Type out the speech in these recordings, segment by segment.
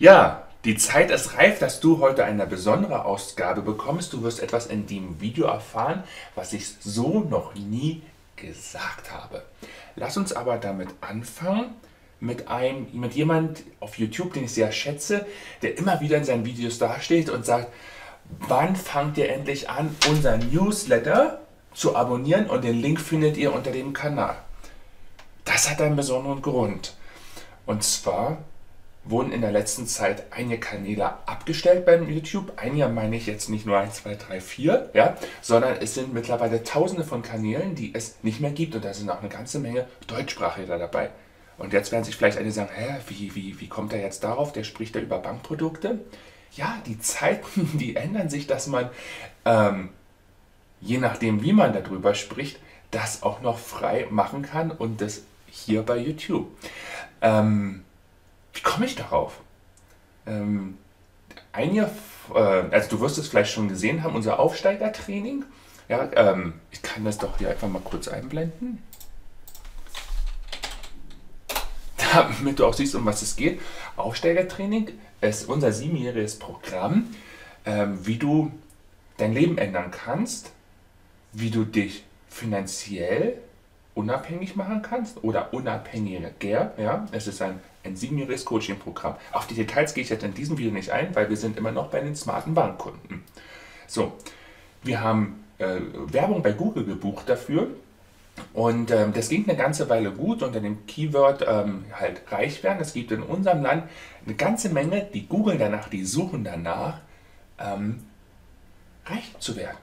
Ja, die Zeit ist reif, dass du heute eine besondere Ausgabe bekommst. Du wirst etwas in dem Video erfahren, was ich so noch nie gesagt habe. Lass uns aber damit anfangen, mit jemand auf YouTube, den ich sehr schätze, der immer wieder in seinen Videos dasteht und sagt, wann fangt ihr endlich an, unseren Newsletter zu abonnieren, und den Link findet ihr unter dem Kanal. Das hat einen besonderen Grund. Und zwar wurden in der letzten Zeit einige Kanäle abgestellt beim YouTube. Einige meine ich jetzt nicht nur 1, 2, 3, 4, ja, sondern es sind mittlerweile tausende von Kanälen, die es nicht mehr gibt. Und da sind auch eine ganze Menge Deutschsprachiger dabei. Und jetzt werden sich vielleicht einige sagen, hä, wie kommt er jetzt darauf? Der spricht da über Bankprodukte. Ja, die Zeiten, die ändern sich, dass man, je nachdem wie man darüber spricht, das auch noch frei machen kann, und das hier bei YouTube. Wie komme ich darauf? Also du wirst es vielleicht schon gesehen haben, unser Aufsteigertraining. Ja, ich kann das doch hier einfach mal kurz einblenden, damit du auch siehst, um was es geht. Aufsteigertraining ist unser 7-jähriges Programm, wie du dein Leben ändern kannst, wie du dich finanziell unabhängig machen kannst oder unabhängiger. Ja? Es ist ein 7-jähriges Coaching-Programm. Auf die Details gehe ich jetzt in diesem Video nicht ein, weil wir sind immer noch bei den smarten Bankkunden. So, wir haben Werbung bei Google gebucht dafür, und das ging eine ganze Weile gut unter dem Keyword halt reich werden. Es gibt in unserem Land eine ganze Menge, die googeln danach, die suchen danach, reich zu werden.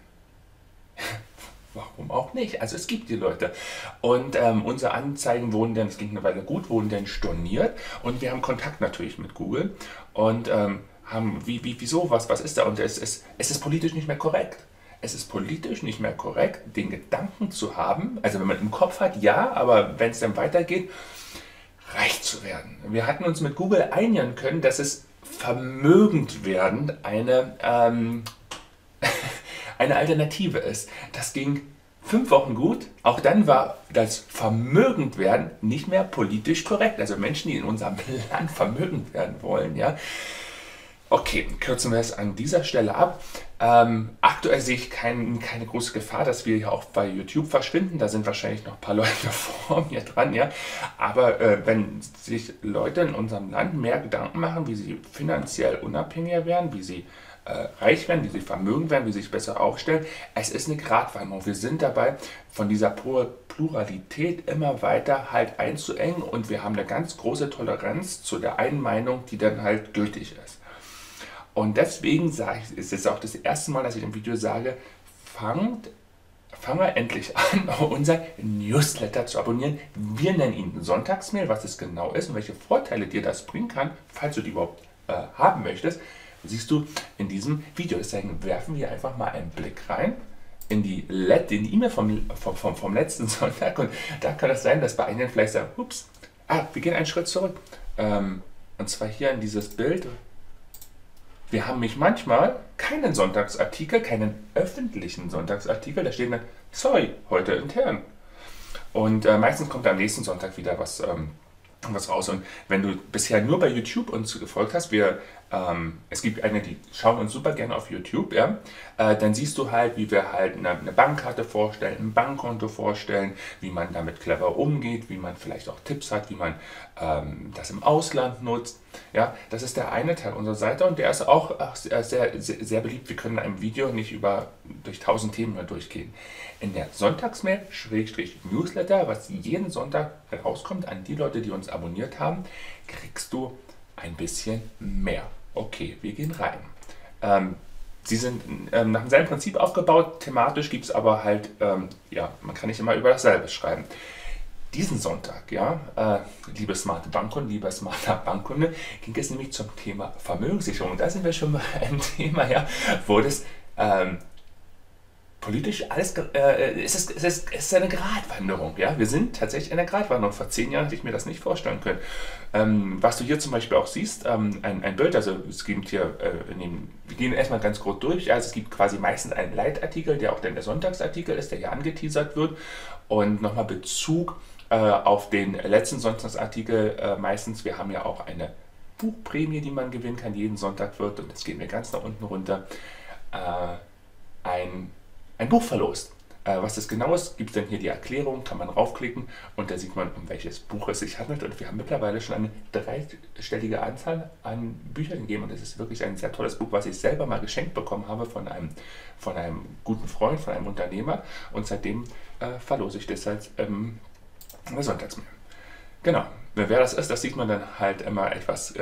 Warum auch nicht? Also es gibt die Leute. Und unsere Anzeigen wurden dann, es ging eine Weile gut, wurden dann storniert. Und wir haben Kontakt natürlich mit Google und haben, wieso, was ist da? Und es ist politisch nicht mehr korrekt. Es ist politisch nicht mehr korrekt, den Gedanken zu haben, also wenn man im Kopf hat, ja, aber wenn es dann weitergeht, reich zu werden. Wir hatten uns mit Google einigen können, dass es vermögend werden eine Alternative ist. Das ging 5 Wochen gut. Auch dann war das vermögend werden nicht mehr politisch korrekt. Also Menschen, die in unserem Land vermögend werden wollen, ja. Okay, kürzen wir es an dieser Stelle ab. Aktuell sehe ich keine große Gefahr, dass wir hier auch bei YouTube verschwinden. Da sind wahrscheinlich noch ein paar Leute vor mir dran, ja. Aber wenn sich Leute in unserem Land mehr Gedanken machen, wie sie finanziell unabhängiger werden, wie sie reich werden, wie sie vermögend werden, wie sie sich besser aufstellen. Es ist eine Gratwanderung. Wir sind dabei, von dieser Pluralität immer weiter halt einzuengen, und wir haben eine ganz große Toleranz zu der einen Meinung, die dann halt gültig ist. Und deswegen sage ich, ist es auch das erste Mal, dass ich im Video sage, fange endlich an, unser Newsletter zu abonnieren. Wir nennen ihn Sonntagsmail, was es genau ist und welche Vorteile dir das bringen kann, falls du die überhaupt haben möchtest. Siehst du in diesem Video. Deswegen werfen wir einfach mal einen Blick rein in die E-Mail vom letzten Sonntag, und da kann es sein, dass bei einigen vielleicht sagen, ups, wir gehen einen Schritt zurück. Und zwar hier in dieses Bild. Wir haben mich manchmal keinen Sonntagsartikel, keinen öffentlichen Sonntagsartikel, da steht dann, sorry, heute intern. Und meistens kommt am nächsten Sonntag wieder was raus. Und wenn du bisher nur bei YouTube uns gefolgt hast, es gibt eine, die schauen uns super gerne auf YouTube, ja? Dann siehst du halt, wie wir halt eine Bankkarte vorstellen, ein Bankkonto vorstellen, wie man damit clever umgeht, wie man vielleicht auch Tipps hat, wie man das im Ausland nutzt. Ja? Das ist der eine Teil unserer Seite, und der ist auch sehr, sehr, sehr beliebt. Wir können in einem Video nicht durch 1000 Themen mehr durchgehen. In der Sonntagsmail-Newsletter, was jeden Sonntag rauskommt an die Leute, die uns abonniert haben, kriegst du ein bisschen mehr. Okay, wir gehen rein. Sie sind nach demselben Prinzip aufgebaut, thematisch gibt es aber halt, ja, man kann nicht immer über dasselbe schreiben. Diesen Sonntag, ja, liebe smarte Bankkunden, lieber smarter Bankkunde, ging es nämlich zum Thema Vermögenssicherung. Und da sind wir schon bei einem Thema, ja, wo das politisch alles, es ist eine Gratwanderung, ja, wir sind tatsächlich in der Gratwanderung. Vor 10 Jahren hätte ich mir das nicht vorstellen können. Was du hier zum Beispiel auch siehst, ein Bild, also es gibt hier, wir gehen erstmal ganz grob durch, also es gibt quasi meistens einen Leitartikel, der auch dann der Sonntagsartikel ist, der hier angeteasert wird, und nochmal Bezug auf den letzten Sonntagsartikel meistens, wir haben ja auch eine Buchprämie, die man gewinnen kann, jeden Sonntag wird, und das geht mir ganz nach unten runter, ein Buch verlost. Was das genau ist, gibt es dann hier die Erklärung, kann man raufklicken und da sieht man, um welches Buch es sich handelt. Und wir haben mittlerweile schon eine dreistellige Anzahl an Büchern gegeben und es ist wirklich ein sehr tolles Buch, was ich selber mal geschenkt bekommen habe von einem guten Freund, von einem Unternehmer, und seitdem verlose ich das halt Sonntagsmail. Genau, wer das ist, das sieht man dann halt immer etwas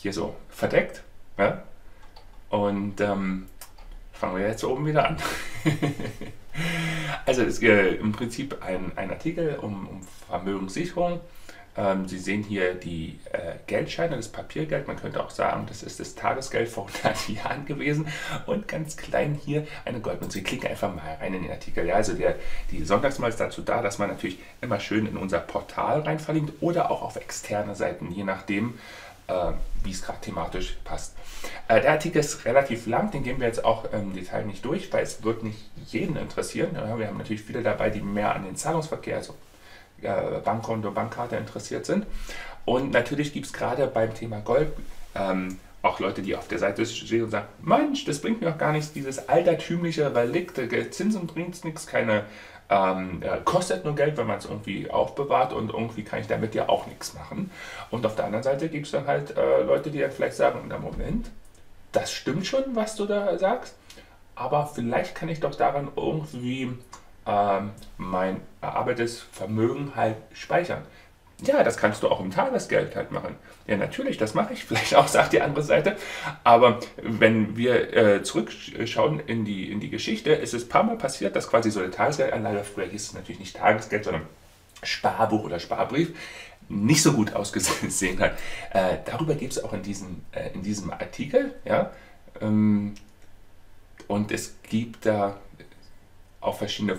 hier so verdeckt, ja? Und fangen wir jetzt oben wieder an. Also es ist im Prinzip ein Artikel um Vermögenssicherung. Sie sehen hier die Geldscheine, das Papiergeld. Man könnte auch sagen, das ist das Tagesgeld vor 100 Jahren gewesen. Und ganz klein hier eine Goldmünze. Wir klicken einfach mal rein in den Artikel. Ja, also die Sonntagsmail ist dazu da, dass man natürlich immer schön in unser Portal rein verlinkt oder auch auf externe Seiten, je nachdem, wie es gerade thematisch passt. Der Artikel ist relativ lang, den gehen wir jetzt auch im Detail nicht durch, weil es wird nicht jeden interessieren. Wir haben natürlich viele dabei, die mehr an den Zahlungsverkehr, also Bankkonto, Bankkarte interessiert sind. Und natürlich gibt es gerade beim Thema Gold auch Leute, die auf der Seite stehen und sagen, Mensch, das bringt mir doch gar nichts, dieses altertümliche Relikte, Zinsen bringt nichts, keine kostet nur Geld, wenn man es irgendwie aufbewahrt, und irgendwie kann ich damit ja auch nichts machen. Und auf der anderen Seite gibt es dann halt Leute, die dann vielleicht sagen, na Moment, das stimmt schon, was du da sagst, aber vielleicht kann ich doch daran irgendwie mein erarbeitetes Vermögen halt speichern. Ja, das kannst du auch im Tagesgeld halt machen. Ja, natürlich, das mache ich vielleicht auch, sagt die andere Seite. Aber wenn wir zurückschauen in die Geschichte, ist es ein paar Mal passiert, dass quasi so eine Tagesgeldanlage, früher hieß es natürlich nicht Tagesgeld, sondern Sparbuch oder Sparbrief, nicht so gut ausgesehen hat. Darüber gibt es auch in diesem Artikel. Ja? Und es gibt da auch verschiedene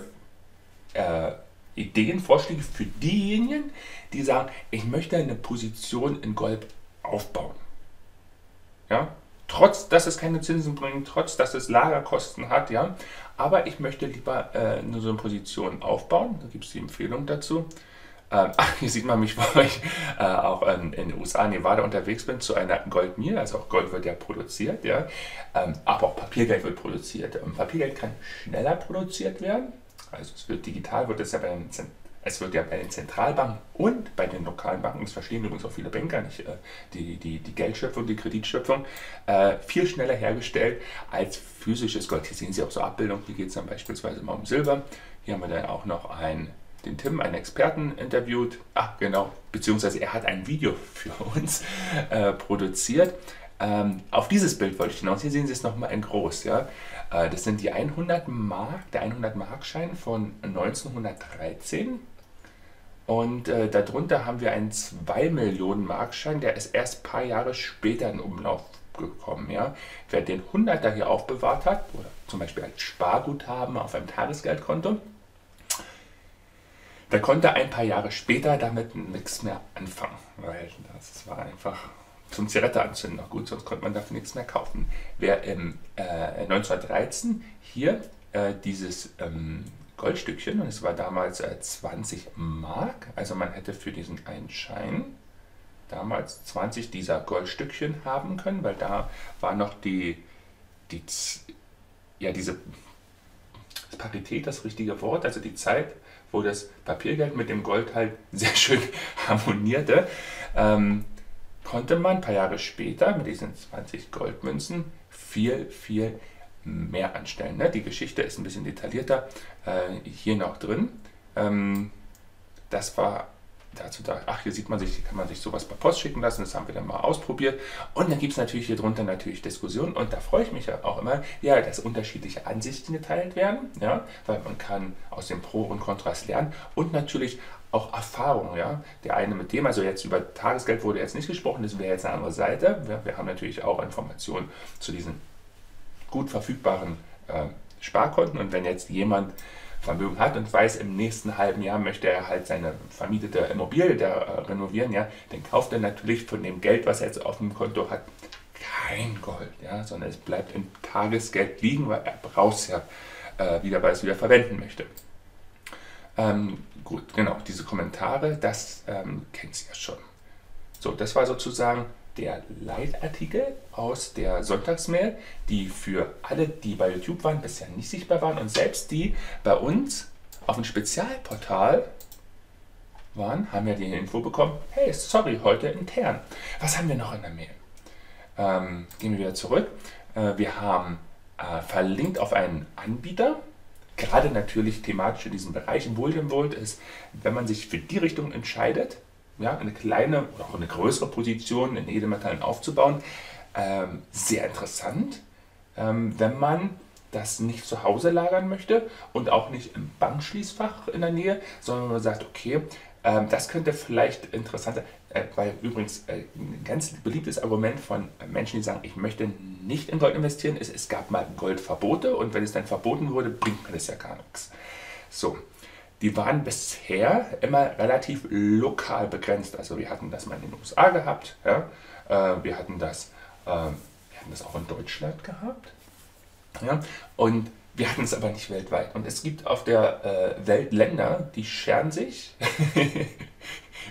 Ideen, Vorschläge für diejenigen, die sagen, ich möchte eine Position in Gold aufbauen. Ja? Trotz, dass es keine Zinsen bringt, trotz, dass es Lagerkosten hat, ja, aber ich möchte lieber nur so eine Position aufbauen. Da gibt es die Empfehlung dazu. Hier sieht man mich, weil ich auch in den USA, Nevada unterwegs bin, zu einer Goldmine. Also auch Gold wird ja produziert, ja? Aber auch Papiergeld wird produziert. Papiergeld kann schneller produziert werden. Also es wird ja bei den Zentralbanken und bei den lokalen Banken, das verstehen übrigens auch viele Banker nicht, die Geldschöpfung, die Kreditschöpfung, viel schneller hergestellt als physisches Gold. Hier sehen Sie auch so Abbildungen, hier geht es dann beispielsweise mal um Silber. Hier haben wir dann auch noch den Tim, einen Experten, interviewt. Ach genau, beziehungsweise er hat ein Video für uns produziert. Auf dieses Bild wollte ich hinaus. Hier sehen Sie es nochmal in groß. Ja? Das sind die 100 Mark, der 100-Mark-Schein von 1913. Und darunter haben wir einen 2-Millionen-Mark-Schein, der ist erst ein paar Jahre später in Umlauf gekommen. Ja? Wer den 100er hier aufbewahrt hat, oder zum Beispiel als Sparguthaben auf einem Tagesgeldkonto, der konnte ein paar Jahre später damit nichts mehr anfangen. Weil das war einfach zum Zigarette anzünden noch gut, sonst konnte man dafür nichts mehr kaufen. Wer 1913 hier dieses Goldstückchen, und es war damals 20 Mark, also man hätte für diesen einen Schein damals 20 dieser Goldstückchen haben können, weil da war noch diese Parität das richtige Wort, also die Zeit, wo das Papiergeld mit dem Gold halt sehr schön harmonierte. Konnte man ein paar Jahre später mit diesen 20 Goldmünzen viel, viel mehr anstellen. Ne? Die Geschichte ist ein bisschen detaillierter hier noch drin. Das war dazu da. Ach, hier sieht man sich, kann man sich sowas per Post schicken lassen. Das haben wir dann mal ausprobiert. Und dann gibt es natürlich hier drunter natürlich Diskussionen. Und da freue ich mich ja auch immer, ja, dass unterschiedliche Ansichten geteilt werden, ja? Weil man kann aus den Pro und Kontras lernen und natürlich auch Erfahrung, ja, der eine mit dem, also jetzt über Tagesgeld wurde jetzt nicht gesprochen, das wäre jetzt eine andere Seite. Wir haben natürlich auch Informationen zu diesen gut verfügbaren Sparkonten, und wenn jetzt jemand Vermögen hat und weiß, im nächsten halben Jahr möchte er halt seine vermietete Immobilie da renovieren, ja, dann kauft er natürlich von dem Geld, was er jetzt auf dem Konto hat, kein Gold, ja, sondern es bleibt im Tagesgeld liegen, weil er braucht es ja wieder, weil er es wieder verwenden möchte. Gut, genau, diese Kommentare, das kennt ihr ja schon. So, das war sozusagen der Leitartikel aus der Sonntagsmail, die für alle, die bei YouTube waren, bisher nicht sichtbar waren und selbst die bei uns auf dem Spezialportal waren, haben ja die Info bekommen, hey, sorry, heute intern. Was haben wir noch in der Mail? Gehen wir wieder zurück. Wir haben verlinkt auf einen Anbieter, gerade natürlich thematisch in diesem Bereich. BullionVault ist, wenn man sich für die Richtung entscheidet, ja, eine kleine oder auch eine größere Position in Edelmetallen aufzubauen, sehr interessant, wenn man das nicht zu Hause lagern möchte und auch nicht im Bankschließfach in der Nähe, sondern man sagt, okay, das könnte vielleicht interessant sein, weil übrigens ein ganz beliebtes Argument von Menschen, die sagen, ich möchte nicht in Gold investieren, ist, es gab mal Goldverbote und wenn es dann verboten wurde, bringt mir das ja gar nichts. So. Die waren bisher immer relativ lokal begrenzt. Also wir hatten das mal in den USA gehabt, ja? wir hatten das auch in Deutschland gehabt, ja? Und wir hatten es aber nicht weltweit. Und es gibt auf der Welt Länder, die scheren sich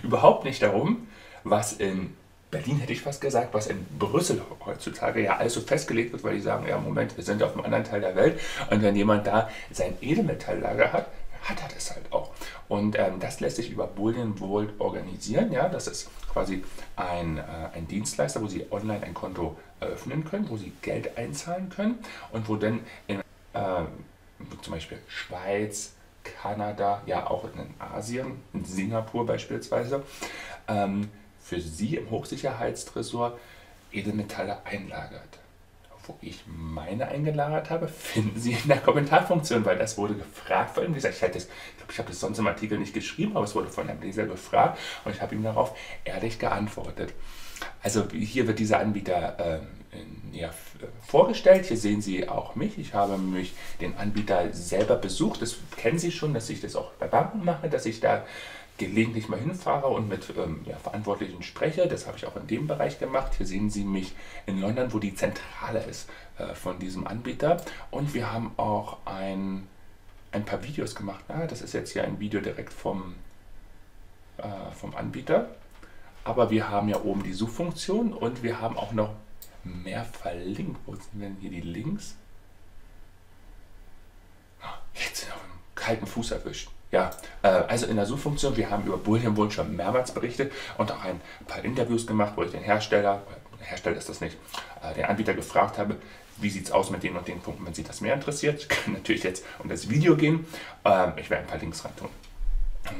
überhaupt nicht darum, was in Berlin, hätte ich fast gesagt, was in Brüssel heutzutage ja alles so festgelegt wird, weil die sagen, ja Moment, wir sind auf einem anderen Teil der Welt und wenn jemand da sein Edelmetalllager hat, hat er das halt auch. Und das lässt sich über BullionVault organisieren. Ja? Das ist quasi ein Dienstleister, wo Sie online ein Konto eröffnen können, wo Sie Geld einzahlen können und wo dann in zum Beispiel Schweiz, Kanada, ja auch in Asien, in Singapur beispielsweise, für Sie im Hochsicherheitstresor Edelmetalle einlagert. Wo ich meine eingelagert habe, finden Sie in der Kommentarfunktion, weil das wurde gefragt von einem Leser. Ich habe das sonst im Artikel nicht geschrieben, aber es wurde von einem Leser gefragt und ich habe ihm darauf ehrlich geantwortet. Also hier wird dieser Anbieter vorgestellt. Hier sehen Sie auch mich. Ich habe mich den Anbieter selber besucht. Das kennen Sie schon, dass ich das auch bei Banken mache, dass ich da gelegentlich mal hinfahre und mit Verantwortlichen spreche. Das habe ich auch in dem Bereich gemacht. Hier sehen Sie mich in London, wo die Zentrale ist von diesem Anbieter. Und wir haben auch ein paar Videos gemacht. Das ist jetzt hier ein Video direkt vom Anbieter. Aber wir haben ja oben die Suchfunktion und wir haben auch noch mehr verlinkt. Wo sind denn hier die Links? Jetzt sind wir auf dem kalten Fuß erwischt. Ja, also in der Suchfunktion, wir haben über BullionVault schon mehrmals berichtet und auch ein paar Interviews gemacht, wo ich den Hersteller ist das nicht, den Anbieter gefragt habe, wie sieht es aus mit den und den Punkten, wenn Sie das mehr interessiert. Ich kann natürlich jetzt um das Video gehen, ich werde ein paar Links rein tun,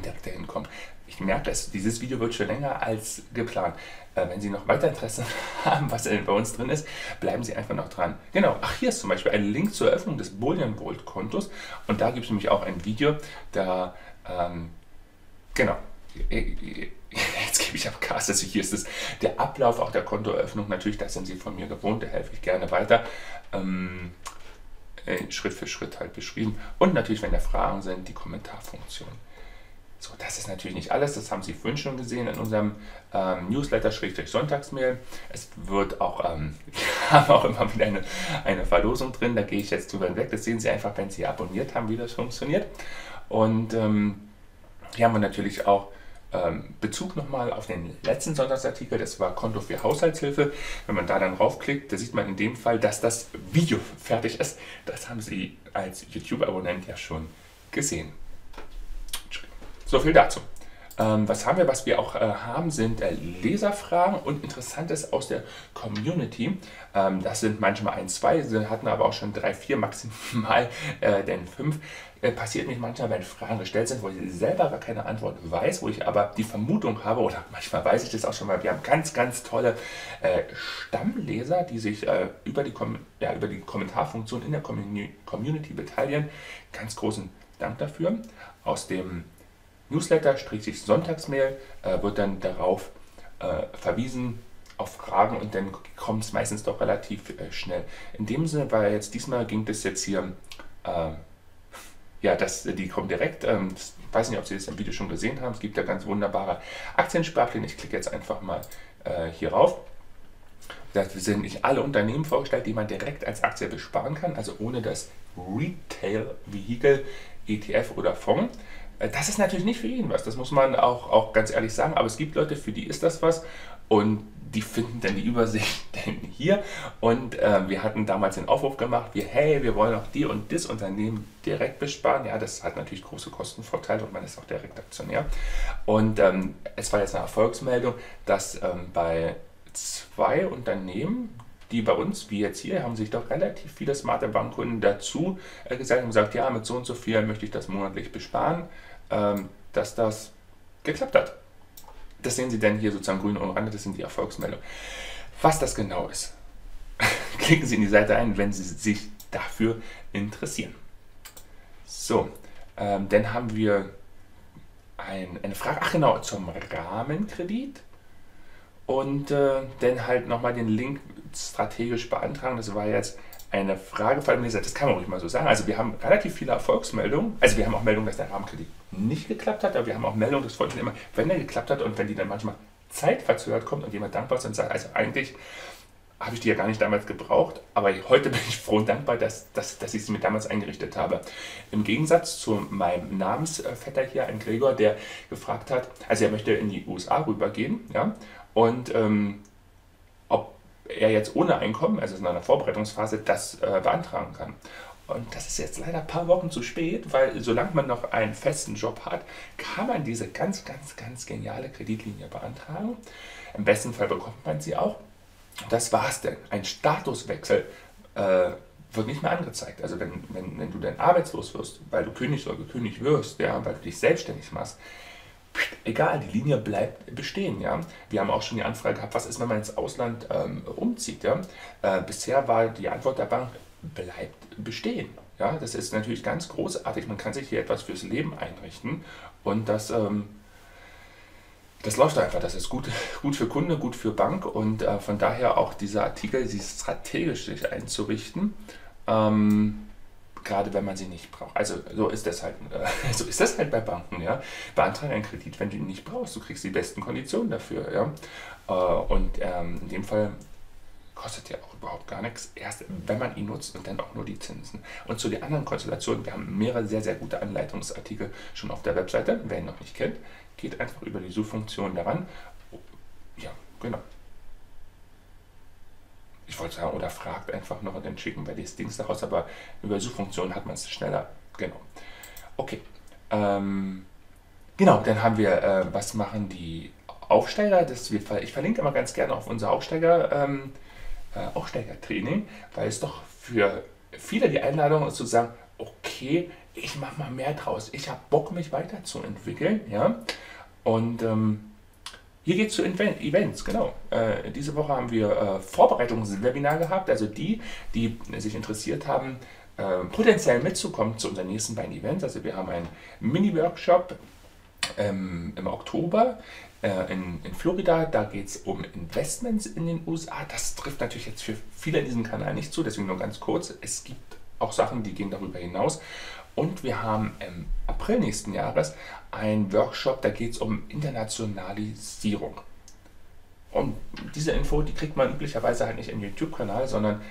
direkt dahin kommen. Ich merke, dass dieses Video wird schon länger als geplant. Wenn Sie noch weiter Interesse haben, was bei uns drin ist, bleiben Sie einfach noch dran. Genau, ach hier ist zum Beispiel ein Link zur Eröffnung des BullionVault-Kontos und da gibt es nämlich auch ein Video, da, genau, jetzt gebe ich ab Gas, also hier ist es der Ablauf auch der Kontoeröffnung, natürlich, das sind Sie von mir gewohnt, da helfe ich gerne weiter. Schritt für Schritt halt beschrieben und natürlich, wenn da Fragen sind, die Kommentarfunktion. So, das ist natürlich nicht alles, das haben Sie vorhin schon gesehen in unserem Newsletter-Sonntagsmail. Es wird auch, wir haben auch immer wieder eine Verlosung drin, da gehe ich jetzt drüber hinweg. Das sehen Sie einfach, wenn Sie abonniert haben, wie das funktioniert. Und hier haben wir natürlich auch Bezug nochmal auf den letzten Sonntagsartikel, das war Konto für Haushaltshilfe. Wenn man da dann raufklickt, da sieht man in dem Fall, dass das Video fertig ist. Das haben Sie als YouTube-Abonnent ja schon gesehen. So viel dazu. Was haben wir? Was wir auch haben, sind Leserfragen und Interessantes aus der Community. Das sind manchmal ein, zwei, wir hatten aber auch schon 3, 4, maximal denn 5. Passiert mich manchmal, wenn Fragen gestellt sind, wo ich selber gar keine Antwort weiß, wo ich aber die Vermutung habe, oder manchmal weiß ich das auch schon mal, wir haben ganz, ganz tolle Stammleser, die sich über die Kommentarfunktion in der Community beteiligen. Ganz großen Dank dafür. Aus dem Newsletter-Sonntagsmail wird dann darauf verwiesen, auf Fragen und dann kommt es meistens doch relativ schnell. In dem Sinne, weil jetzt diesmal ging das jetzt hier, ja, die kommen direkt, ich weiß nicht, ob Sie das im Video schon gesehen haben, es gibt ja ganz wunderbare Aktiensparpläne, ich klicke jetzt einfach mal hier rauf. Da sind nicht alle Unternehmen vorgestellt, die man direkt als Aktie besparen kann, also ohne das Retail-Vehikel, ETF oder Fonds. Das ist natürlich nicht für jeden was, das muss man auch ganz ehrlich sagen, aber es gibt Leute, für die ist das was und die finden dann die Übersicht denn hier. Und wir hatten damals den Aufruf gemacht, wir wollen auch die und das Unternehmen direkt besparen. Ja, das hat natürlich große Kostenvorteile und man ist auch direkt Aktionär. Und es war jetzt eine Erfolgsmeldung, dass bei 2 Unternehmen, die bei uns, wie jetzt hier, haben sich doch relativ viele smarte Bankkunden dazu gesagt und gesagt, ja, mit so und so viel möchte ich das monatlich besparen, dass das geklappt hat. Das sehen Sie dann hier sozusagen grün und orange, das sind die Erfolgsmeldungen. Was das genau ist, klicken Sie in die Seite ein, wenn Sie sich dafür interessieren. So, dann haben wir eine Frage, ach genau, zum Rahmenkredit. Und dann halt nochmal den Link strategisch beantragen. Das war jetzt eine Frage von mir, das kann man ruhig mal so sagen. Also wir haben relativ viele Erfolgsmeldungen. Also wir haben auch Meldungen, dass der Rahmenkredit nicht geklappt hat, aber wir haben auch Meldungen, dass Freunde immer, wenn der geklappt hat und wenn die dann manchmal zeitverzögert kommt und jemand dankbar ist und sagt, also eigentlich habe ich die ja gar nicht damals gebraucht, aber heute bin ich froh und dankbar, dass ich sie mir damals eingerichtet habe. Im Gegensatz zu meinem Namensvetter hier, ein Gregor, der gefragt hat, also er möchte in die USA rübergehen, ja, und ob er jetzt ohne Einkommen, also in einer Vorbereitungsphase, das beantragen kann. Und das ist jetzt leider ein paar Wochen zu spät, weil solange man noch einen festen Job hat, kann man diese ganz, ganz, ganz geniale Kreditlinie beantragen. Im besten Fall bekommt man sie auch. Das war's denn. Ein Statuswechsel wird nicht mehr angezeigt. Also wenn du dann arbeitslos wirst, weil du kündigst oder gekündigt wirst, ja, weil du dich selbstständig machst, egal, die Linie bleibt bestehen. Ja. Wir haben auch schon die Anfrage gehabt, was ist, wenn man ins Ausland umzieht. Ja. Bisher war die Antwort der Bank, bleibt bestehen. Ja. Das ist natürlich ganz großartig. Man kann sich hier etwas fürs Leben einrichten und das läuft einfach. Das ist gut für Kunde, gut für Bank und von daher auch dieser Artikel, sie strategisch sich einzurichten. Gerade wenn man sie nicht braucht. Also so ist das halt bei Banken. Ja? Beantrage einen Kredit, wenn du ihn nicht brauchst. Du kriegst die besten Konditionen dafür. Ja? Und in dem Fall kostet ja auch überhaupt gar nichts. Erst wenn man ihn nutzt und dann auch nur die Zinsen. Und zu den anderen Konstellationen, wir haben mehrere sehr, sehr gute Anleitungsartikel schon auf der Webseite. Wer ihn noch nicht kennt, geht einfach über die Suchfunktion daran. Ja, genau. Ich wollte sagen, oder fragt einfach noch und dann schicken wir das Dings daraus, aber über Suchfunktionen hat man es schneller. Genau. Okay. Genau, dann haben wir, was machen die Aufsteiger? Ich verlinke immer ganz gerne auf unser Aufsteigertraining, weil es doch für viele die Einladung ist zu sagen, okay, ich mache mal mehr draus. Ich habe Bock, mich weiterzuentwickeln. Ja? Und hier geht es zu Events, genau. Diese Woche haben wir Vorbereitungswebinar gehabt, also die sich interessiert haben, potenziell mitzukommen zu unseren nächsten beiden Events. Also wir haben einen Mini-Workshop im Oktober in Florida. Da geht es um Investments in den USA. Das trifft natürlich jetzt für viele in diesem Kanal nicht zu, deswegen nur ganz kurz. Es gibt auch Sachen, die gehen darüber hinaus. Und wir haben im April nächsten Jahres einen Workshop, da geht es um Internationalisierung. Und diese Info, die kriegt man üblicherweise halt nicht im YouTube-Kanal, sondern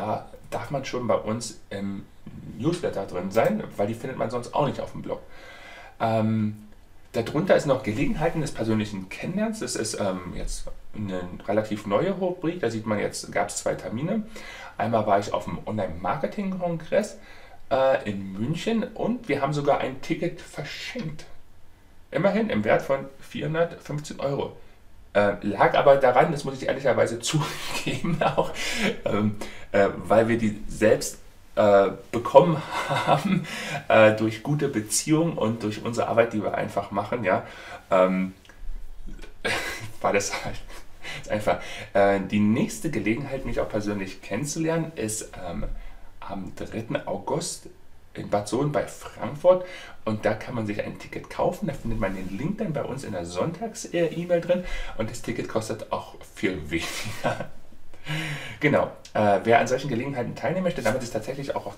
da darf man schon bei uns im Newsletter drin sein, weil die findet man sonst auch nicht auf dem Blog. Darunter ist noch Gelegenheiten des persönlichen Kennenlernens. Das ist jetzt eine relativ neue Rubrik, da sieht man jetzt, gab es 2 Termine. Einmal war ich auf dem Online-Marketing-Kongress in München und wir haben sogar ein Ticket verschenkt. Immerhin im Wert von 415 €. Lag aber daran, das muss ich ehrlicherweise zugeben auch, weil wir die selbst bekommen haben durch gute Beziehungen und durch unsere Arbeit, die wir einfach machen. Ja, war das halt einfach. Die nächste Gelegenheit, mich auch persönlich kennenzulernen, ist am 3. August in Bad Sohn bei Frankfurt und da kann man sich ein Ticket kaufen, da findet man den Link dann bei uns in der Sonntags-E-Mail drin und das Ticket kostet auch viel weniger. Genau, wer an solchen Gelegenheiten teilnehmen möchte, damit es tatsächlich auch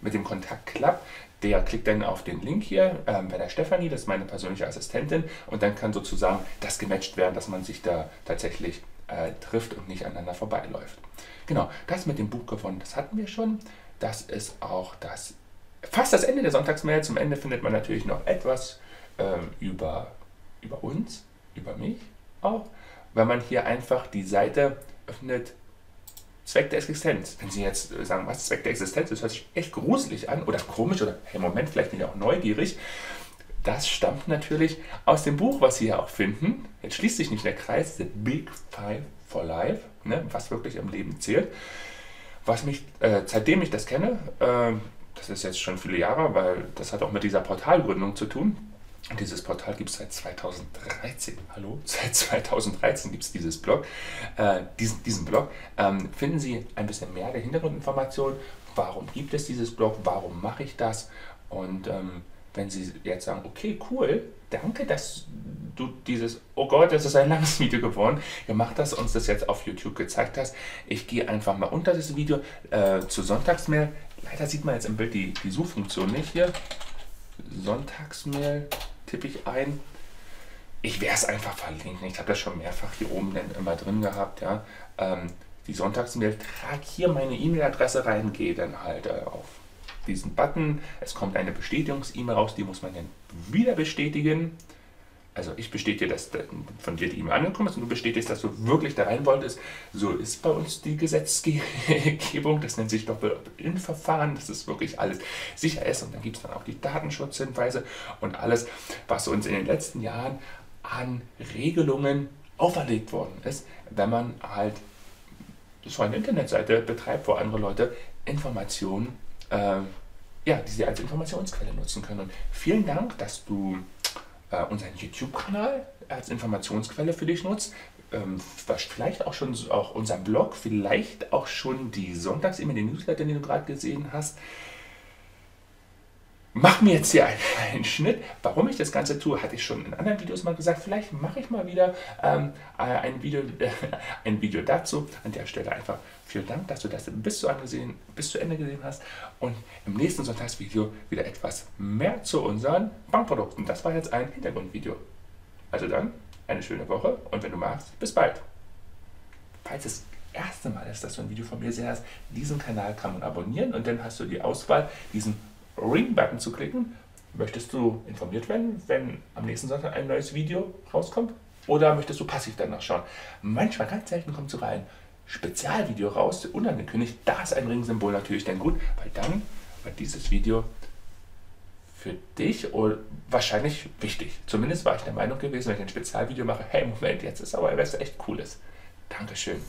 mit dem Kontakt klappt, der klickt dann auf den Link hier bei der Stefanie, das ist meine persönliche Assistentin und dann kann sozusagen das gematcht werden, dass man sich da tatsächlich trifft und nicht aneinander vorbeiläuft. Genau, das mit dem Buch gewonnen, das hatten wir schon. Das ist auch fast das Ende der Sonntagsmail. Zum Ende findet man natürlich noch etwas über uns, über mich auch, weil man hier einfach die Seite öffnet, Zweck der Existenz. Wenn Sie jetzt sagen, was ist Zweck der Existenz? Das hört sich echt gruselig an oder komisch oder im Moment vielleicht nicht auch neugierig. Das stammt natürlich aus dem Buch, was Sie hier auch finden. Jetzt schließt sich nicht der Kreis, The Big Five for Life, ne, was wirklich im Leben zählt. Was mich, seitdem ich das kenne, das ist jetzt schon viele Jahre, weil das hat auch mit dieser Portalgründung zu tun. Dieses Portal gibt es seit 2013. Hallo? Seit 2013 gibt es dieses Blog. Diesen Blog finden Sie ein bisschen mehr der Hintergrundinformationen. Warum gibt es dieses Blog? Warum mache ich das? Und wenn Sie jetzt sagen, okay, cool, danke, dass du dieses, oh Gott, das ist ein langes Video geworden, gemacht hast, uns das jetzt auf YouTube gezeigt hast. Ich gehe einfach mal unter das Video zu Sonntagsmail. Leider sieht man jetzt im Bild die Suchfunktion nicht hier. Sonntagsmail tippe ich ein. Ich werde es einfach verlinken. Ich habe das schon mehrfach hier oben dann immer drin gehabt. Ja. Die Sonntagsmail, trage hier meine E-Mail-Adresse rein, gehe dann halt auf diesen Button. Es kommt eine Bestätigungs-E-Mail raus, die muss man dann wieder bestätigen. Also ich bestätige, dass von dir die E-Mail angekommen ist und du bestätigst, dass du wirklich da rein wolltest. So ist bei uns die Gesetzgebung, das nennt sich Doppel-In-Verfahren, dass es wirklich alles sicher ist. Und dann gibt es dann auch die Datenschutzhinweise und alles, was uns in den letzten Jahren an Regelungen auferlegt worden ist, wenn man halt so eine Internetseite betreibt, wo andere Leute Informationen, die sie als Informationsquelle nutzen können. Und vielen Dank, dass du unseren YouTube-Kanal als Informationsquelle für dich nutzt, vielleicht auch unseren Blog, vielleicht auch schon die Sonntags-E-Mail, den Newsletter, den du gerade gesehen hast. Mach mir jetzt hier einen Schnitt. Warum ich das Ganze tue, hatte ich schon in anderen Videos mal gesagt. Vielleicht mache ich mal wieder ein Video dazu. An der Stelle einfach vielen Dank, dass du das bis zu Ende gesehen hast. Und im nächsten Sonntagsvideo wieder etwas mehr zu unseren Bankprodukten. Das war jetzt ein Hintergrundvideo. Also dann, eine schöne Woche und wenn du magst, bis bald. Falls es das erste Mal ist, dass du ein Video von mir gesehen hast, diesen Kanal kann man abonnieren und dann hast du die Auswahl, diesen Ring-Button zu klicken. Möchtest du informiert werden, wenn am nächsten Sonntag ein neues Video rauskommt? Oder möchtest du passiv danach schauen? Manchmal, ganz selten, kommt sogar ein Spezialvideo raus, unangekündigt. Da ist ein Ring-Symbol natürlich dann gut, weil dann wird dieses Video für dich oder wahrscheinlich wichtig. Zumindest war ich der Meinung gewesen, wenn ich ein Spezialvideo mache, hey, Moment, jetzt ist aber, was echt cool ist. Dankeschön.